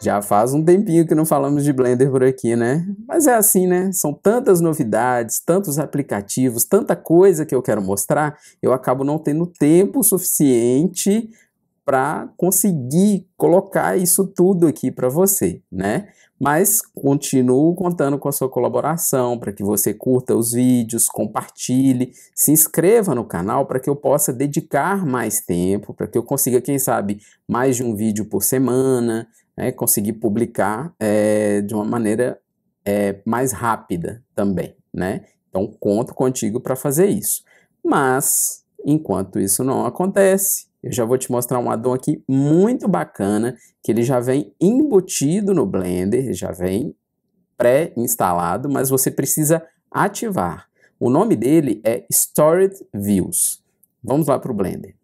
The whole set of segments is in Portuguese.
Já faz um tempinho que não falamos de Blender por aqui, né? Mas é assim, né? São tantas novidades, tantos aplicativos, tanta coisa que eu quero mostrar, eu acabo não tendo tempo suficiente para conseguir colocar isso tudo aqui para você, né? Mas continuo contando com a sua colaboração para que você curta os vídeos, compartilhe, se inscreva no canal para que eu possa dedicar mais tempo, para que eu consiga, quem sabe, mais de um vídeo por semana, né? Conseguir publicar de uma maneira mais rápida também, né? Então, conto contigo para fazer isso. Mas, enquanto isso não acontece, eu já vou te mostrar um addon aqui muito bacana, que ele já vem embutido no Blender, já vem pré-instalado, mas você precisa ativar. O nome dele é Stored Views. Vamos lá para o Blender.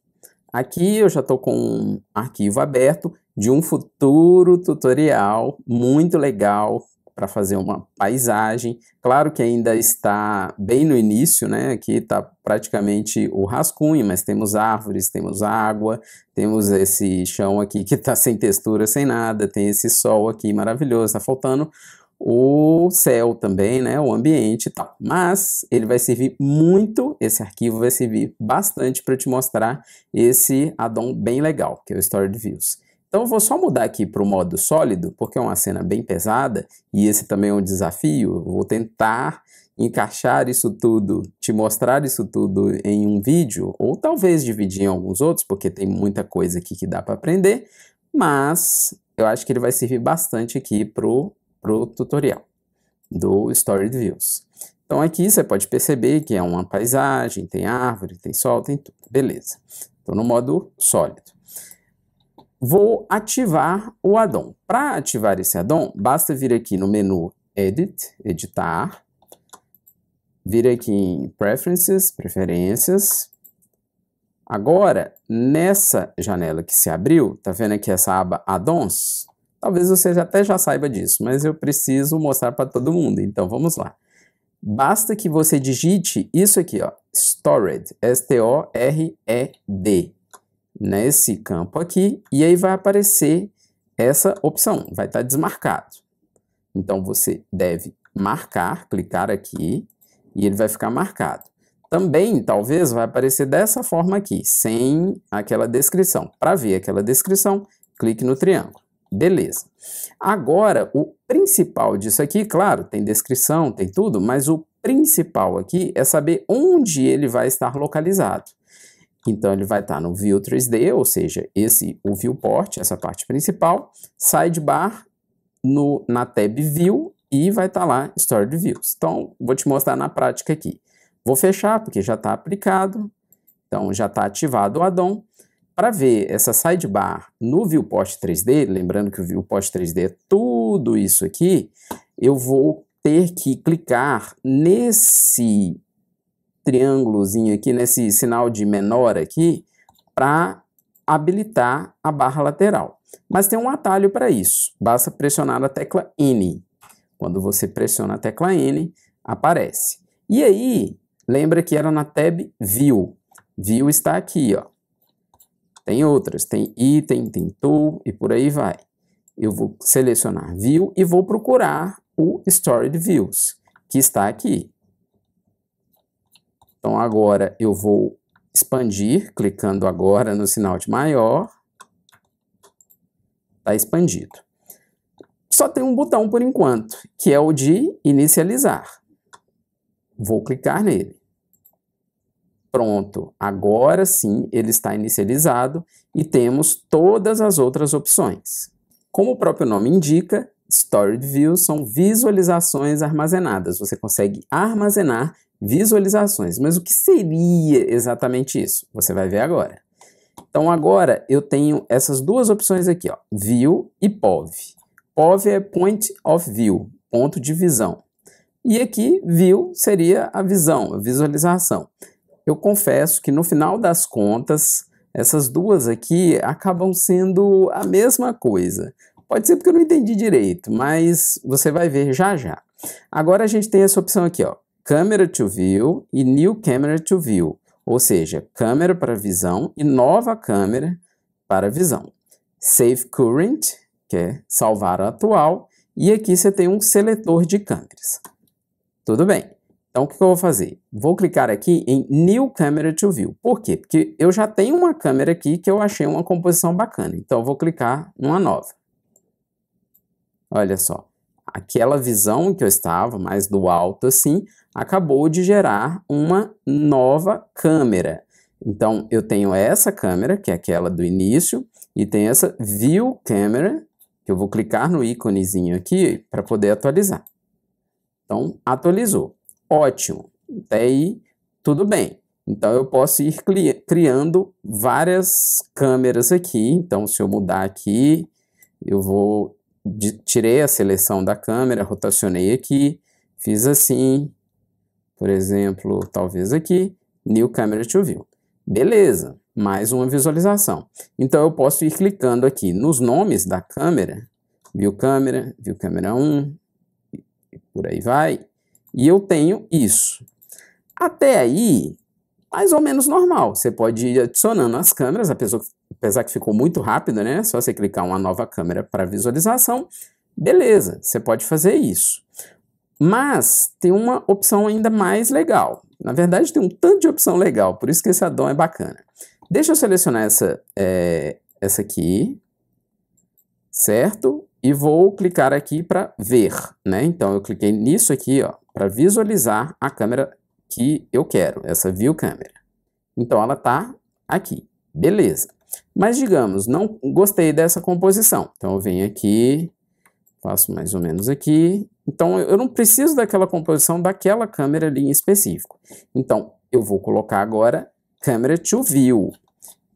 Aqui eu já estou com um arquivo aberto de um futuro tutorial muito legal para fazer uma paisagem. Claro que ainda está bem no início, né? Aqui está praticamente o rascunho, mas temos árvores, temos água, temos esse chão aqui que está sem textura, sem nada, tem esse sol aqui maravilhoso, está faltando o céu também, né? O ambiente e tal. Mas ele vai servir muito, esse arquivo vai servir bastante para te mostrar esse addon bem legal, que é o Stored Views. Então eu vou só mudar aqui para o modo sólido, porque é uma cena bem pesada, e esse também é um desafio. Eu vou tentar encaixar isso tudo, te mostrar isso tudo em um vídeo, ou talvez dividir em alguns outros, porque tem muita coisa aqui que dá para aprender, mas eu acho que ele vai servir bastante aqui para o tutorial do Stored Views. Então aqui você pode perceber que é uma paisagem, tem árvore, tem sol, tem tudo. Beleza, estou no modo sólido. Vou ativar o addon. Para ativar esse addon, basta vir aqui no menu Edit, editar, vir aqui em Preferences, preferências. Agora, nessa janela que se abriu, tá vendo aqui essa aba Addons? Talvez você até já saiba disso, mas eu preciso mostrar para todo mundo, então vamos lá. Basta que você digite isso aqui, ó, Stored, S-T-O-R-E-D. Nesse campo aqui, e aí vai aparecer essa opção, vai estar desmarcado. Então você deve marcar, clicar aqui, e ele vai ficar marcado. Também, talvez, vai aparecer dessa forma aqui, sem aquela descrição. Para ver aquela descrição, clique no triângulo. Beleza. Agora, o principal disso aqui, claro, tem descrição, tem tudo, mas o principal aqui é saber onde ele vai estar localizado. Então ele vai estar no View 3D, ou seja, o viewport, essa parte principal, sidebar na tab View e vai estar lá Stored Views. Então vou te mostrar na prática aqui. Vou fechar porque já está aplicado, então já está ativado o addon. Para ver essa sidebar no viewport 3D, lembrando que o viewport 3D é tudo isso aqui, eu vou ter que clicar nesse triângulozinho aqui, nesse sinal de menor aqui, para habilitar a barra lateral. Mas tem um atalho para isso, basta pressionar a tecla N. Quando você pressiona a tecla N, aparece. E aí, lembra que era na tab View. View está aqui, ó. Tem outras, tem Item, tem Tool e por aí vai. Eu vou selecionar View e vou procurar o Stored Views, que está aqui. Então agora eu vou expandir, clicando agora no sinal de maior, está expandido. Só tem um botão por enquanto, que é o de inicializar. Vou clicar nele. Pronto, agora sim ele está inicializado e temos todas as outras opções. Como o próprio nome indica, Stored Views são visualizações armazenadas, você consegue armazenar visualizações. Mas o que seria exatamente isso? Você vai ver agora. Então agora eu tenho essas duas opções aqui, ó, View e POV. POV é Point of View, ponto de visão. E aqui View seria a visão, a visualização. Eu confesso que no final das contas, essas duas aqui acabam sendo a mesma coisa. Pode ser porque eu não entendi direito, mas você vai ver já já. Agora a gente tem essa opção aqui, ó. Camera to View e New Camera to View, ou seja, câmera para visão e nova câmera para visão. Save Current, que é salvar a atual, e aqui você tem um seletor de câmeras. Tudo bem. Então, o que eu vou fazer? Vou clicar aqui em New Camera to View. Por quê? Porque eu já tenho uma câmera aqui que eu achei uma composição bacana. Então, eu vou clicar numa nova. Olha só. Aquela visão que eu estava, mais do alto assim, acabou de gerar uma nova câmera. Então, eu tenho essa câmera, que é aquela do início, e tem essa View Camera, que eu vou clicar no íconezinho aqui para poder atualizar. Então, atualizou. Ótimo, até aí tudo bem. Então eu posso ir criando várias câmeras aqui. Então se eu mudar aqui, eu vou, tirei a seleção da câmera, rotacionei aqui, fiz assim, por exemplo, talvez aqui, New Camera to View. Beleza, mais uma visualização. Então eu posso ir clicando aqui nos nomes da câmera, View Camera, View Camera 1, e por aí vai. E eu tenho isso. Até aí, mais ou menos normal. Você pode ir adicionando as câmeras, apesar que ficou muito rápido, né? Só você clicar uma nova câmera para visualização. Beleza, você pode fazer isso. Mas tem uma opção ainda mais legal. Na verdade, tem um tanto de opção legal, por isso que esse addon é bacana. Deixa eu selecionar essa aqui, certo? E vou clicar aqui para ver, né? Então, eu cliquei nisso aqui, ó, para visualizar a câmera que eu quero, essa View Camera. Então ela está aqui, beleza. Mas digamos, não gostei dessa composição. Então eu venho aqui, faço mais ou menos aqui. Então eu não preciso daquela composição daquela câmera ali em específico. Então eu vou colocar agora Camera to View.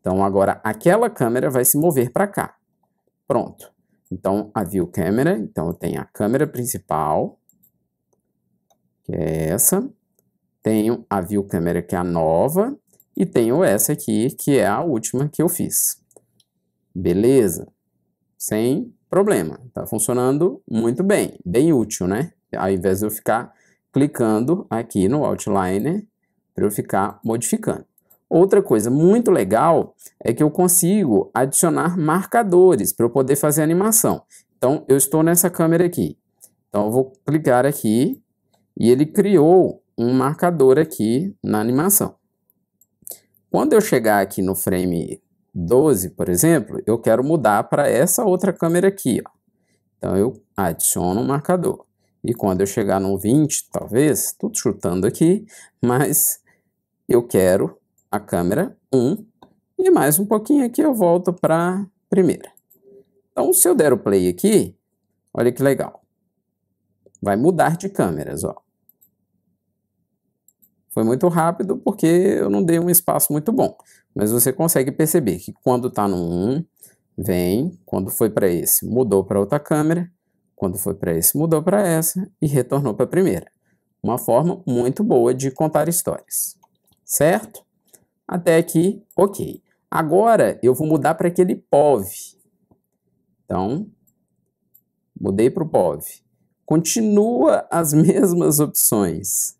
Então agora aquela câmera vai se mover para cá. Pronto. Então a View Camera, então eu tenho a câmera principal, que é essa, tenho a View Camera, que é a nova, e tenho essa aqui, que é a última que eu fiz. Beleza? Sem problema, tá funcionando muito bem, bem útil, né? Ao invés de eu ficar clicando aqui no Outliner, para eu ficar modificando. Outra coisa muito legal é que eu consigo adicionar marcadores para eu poder fazer animação. Então, eu estou nessa câmera aqui. Então, eu vou clicar aqui. E ele criou um marcador aqui na animação. Quando eu chegar aqui no frame 12, por exemplo, eu quero mudar para essa outra câmera aqui, ó. Então eu adiciono um marcador. E quando eu chegar no 20, talvez, tudo chutando aqui, mas eu quero a câmera 1. E mais um pouquinho aqui eu volto para a primeira. Então se eu der o play aqui, olha que legal. Vai mudar de câmeras, ó. Foi muito rápido porque eu não dei um espaço muito bom. Mas você consegue perceber que quando está no 1, vem. Quando foi para esse, mudou para outra câmera. Quando foi para esse, mudou para essa. E retornou para a primeira. Uma forma muito boa de contar histórias. Certo? Até aqui, ok. Agora eu vou mudar para aquele POV. Então, mudei para o POV. Continua as mesmas opções.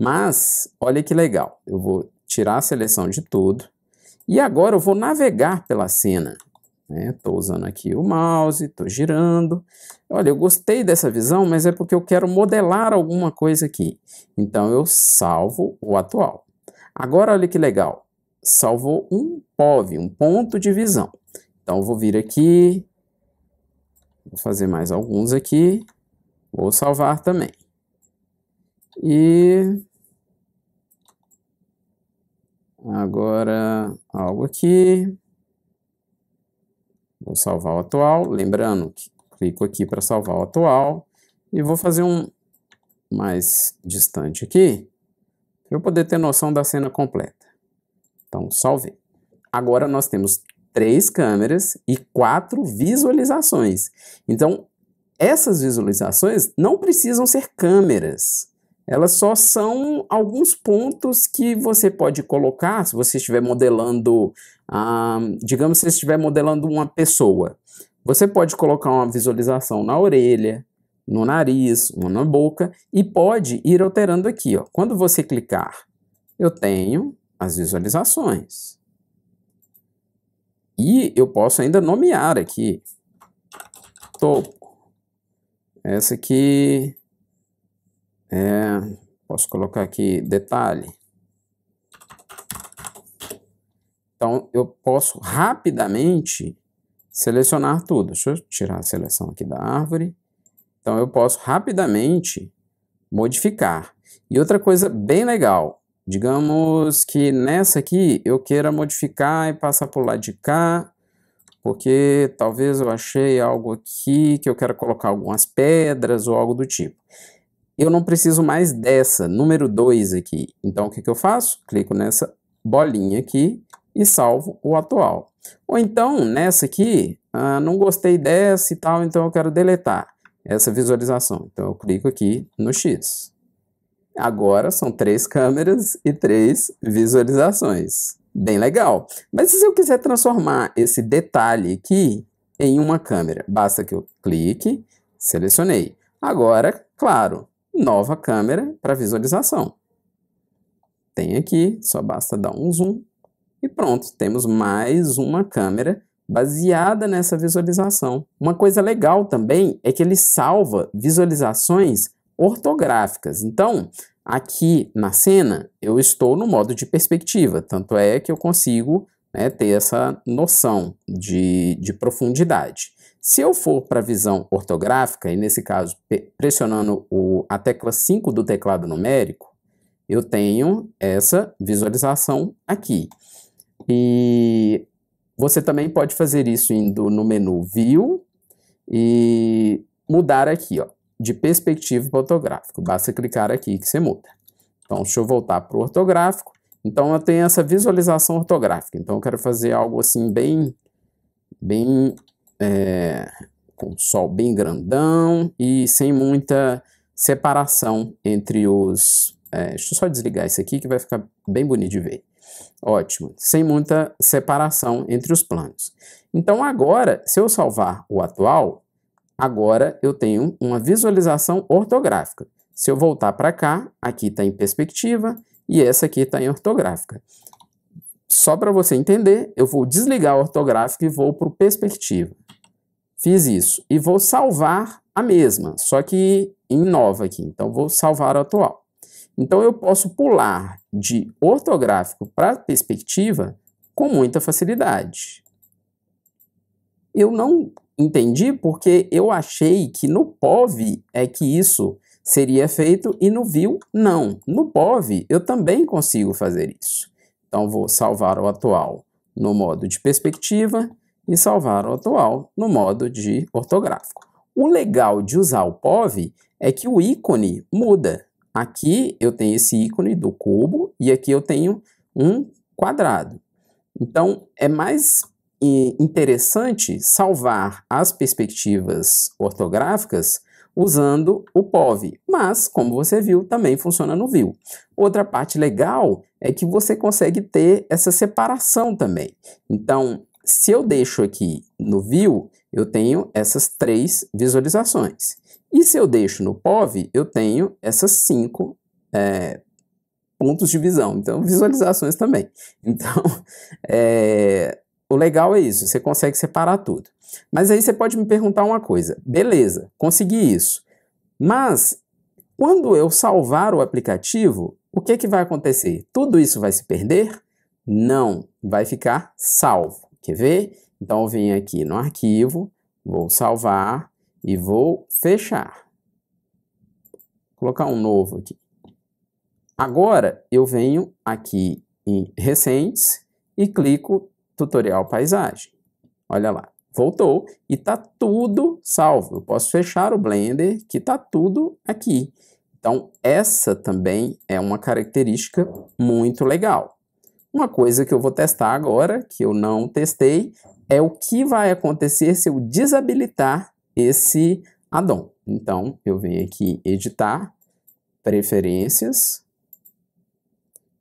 Mas, olha que legal. Eu vou tirar a seleção de tudo. E agora eu vou navegar pela cena. Estou usando aqui o mouse, estou girando. Olha, eu gostei dessa visão, mas é porque eu quero modelar alguma coisa aqui. Então, eu salvo o atual. Agora, olha que legal. Salvou um POV, um ponto de visão. Então, eu vou vir aqui. Vou fazer mais alguns aqui. Vou salvar também. E agora algo aqui. Vou salvar o atual. Lembrando que clico aqui para salvar o atual. E vou fazer um mais distante aqui. Para eu poder ter noção da cena completa. Então, salvei. Agora nós temos 3 câmeras e 4 visualizações. Então, essas visualizações não precisam ser câmeras. Elas só são alguns pontos que você pode colocar se você estiver modelando, digamos, se você estiver modelando uma pessoa. Você pode colocar uma visualização na orelha, no nariz, uma na boca e pode ir alterando aqui, ó. Quando você clicar, eu tenho as visualizações. E eu posso ainda nomear aqui. topo. Essa aqui, posso colocar aqui detalhe. Então eu posso rapidamente selecionar tudo. Deixa eu tirar a seleção aqui da árvore. Então eu posso rapidamente modificar. E outra coisa bem legal, digamos que nessa aqui eu queira modificar e passar por lá de cá, porque talvez eu achei algo aqui que eu quero colocar algumas pedras ou algo do tipo. Eu não preciso mais dessa, número 2 aqui. Então o que que eu faço? Clico nessa bolinha aqui e salvo o atual. Ou então nessa aqui, não gostei dessa e tal, então eu quero deletar essa visualização. Então eu clico aqui no X. Agora são 3 câmeras e 3 visualizações. Bem legal. Mas se eu quiser transformar esse detalhe aqui em uma câmera, basta que eu clique, selecionei. Agora, claro, nova câmera para visualização. Tem aqui, só basta dar um zoom e pronto. Temos mais uma câmera baseada nessa visualização. Uma coisa legal também é que ele salva visualizações ortográficas. Então, aqui na cena, eu estou no modo de perspectiva, tanto é que eu consigo ter essa noção de profundidade. Se eu for para a visão ortográfica, e nesse caso pressionando a tecla 5 do teclado numérico, eu tenho essa visualização aqui. E você também pode fazer isso indo no menu View e mudar aqui, ó, de perspectiva para ortográfico. Basta clicar aqui que você muda. Então, deixa eu voltar para o ortográfico. Então, eu tenho essa visualização ortográfica. Então, eu quero fazer algo assim bem com sol bem grandão e sem muita separação entre os... deixa eu só desligar isso aqui que vai ficar bem bonito de ver. Ótimo. Sem muita separação entre os planos. Então, agora, se eu salvar o atual... Agora eu tenho uma visualização ortográfica. Se eu voltar para cá, aqui está em perspectiva e essa aqui está em ortográfica. Só para você entender, eu vou desligar a ortográfica e vou para o perspectiva. Fiz isso e vou salvar a mesma, só que em nova aqui. Então vou salvar a atual. Então eu posso pular de ortográfico para perspectiva com muita facilidade. Eu não entendi porque eu achei que no POV é que isso seria feito e no View não. No POV eu também consigo fazer isso. Então vou salvar o atual no modo de perspectiva e salvar o atual no modo de ortográfico. O legal de usar o POV é que o ícone muda. Aqui eu tenho esse ícone do cubo e aqui eu tenho um quadrado. Então é mais... E interessante salvar as perspectivas ortográficas usando o POV, mas como você viu, também funciona no View. Outra parte legal é que você consegue ter essa separação também. Então, se eu deixo aqui no View, eu tenho essas 3 visualizações. E se eu deixo no POV, eu tenho essas 5 pontos de visão, então visualizações também. Então, o legal é isso, você consegue separar tudo. Mas aí você pode me perguntar uma coisa. Beleza, consegui isso. Mas, quando eu salvar o aplicativo, o que vai acontecer? Tudo isso vai se perder? Não, vai ficar salvo. Quer ver? Então, eu venho aqui no arquivo, vou salvar e vou fechar. Vou colocar um novo aqui. Agora, eu venho aqui em Recentes e clico... Tutorial Paisagem. Olha lá, voltou e tá tudo salvo. Eu posso fechar o Blender que tá tudo aqui. Então essa também é uma característica muito legal. Uma coisa que eu vou testar agora, que eu não testei, é o que vai acontecer se eu desabilitar esse addon. Então eu venho aqui editar, preferências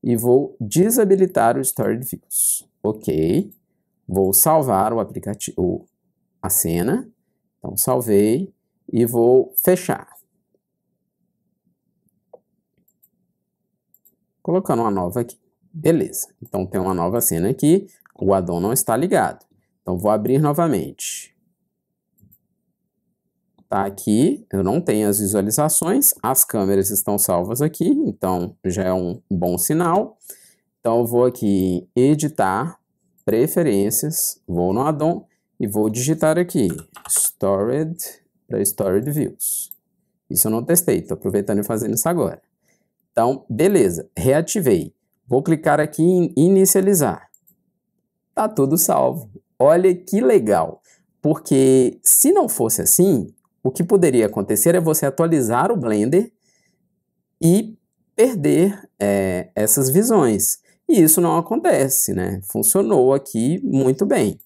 e vou desabilitar o Stored Views. Ok, vou salvar o aplicativo, a cena, então salvei e vou fechar. Colocando uma nova aqui, beleza. Então tem uma nova cena aqui, o addon não está ligado. Então vou abrir novamente. tá aqui, eu não tenho as visualizações, as câmeras estão salvas aqui, então já é um bom sinal. Então eu vou aqui em editar, preferências, vou no addon e vou digitar aqui Stored, para Stored Views. Isso eu não testei, estou aproveitando e fazendo isso agora. Então, beleza, reativei. Vou clicar aqui em inicializar. Tá tudo salvo. Olha que legal, porque se não fosse assim, o que poderia acontecer é você atualizar o Blender e perder essas visões. E isso não acontece, né? Funcionou aqui muito bem.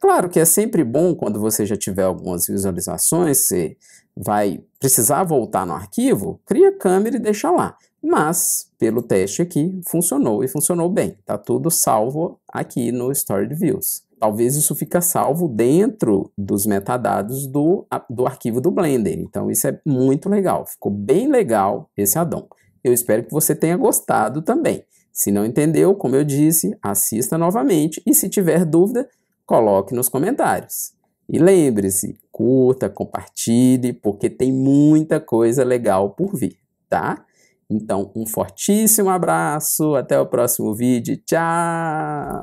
Claro que é sempre bom quando você já tiver algumas visualizações, você vai precisar voltar no arquivo, cria a câmera e deixa lá. Mas, pelo teste aqui, funcionou e funcionou bem. Tá tudo salvo aqui no Stored Views. Talvez isso fica salvo dentro dos metadados do arquivo do Blender. Então isso é muito legal. Ficou bem legal esse addon. Eu espero que você tenha gostado também. Se não entendeu, como eu disse, assista novamente e se tiver dúvida, coloque nos comentários. E lembre-se, curta, compartilhe, porque tem muita coisa legal por vir, tá? Então, um fortíssimo abraço, até o próximo vídeo, tchau!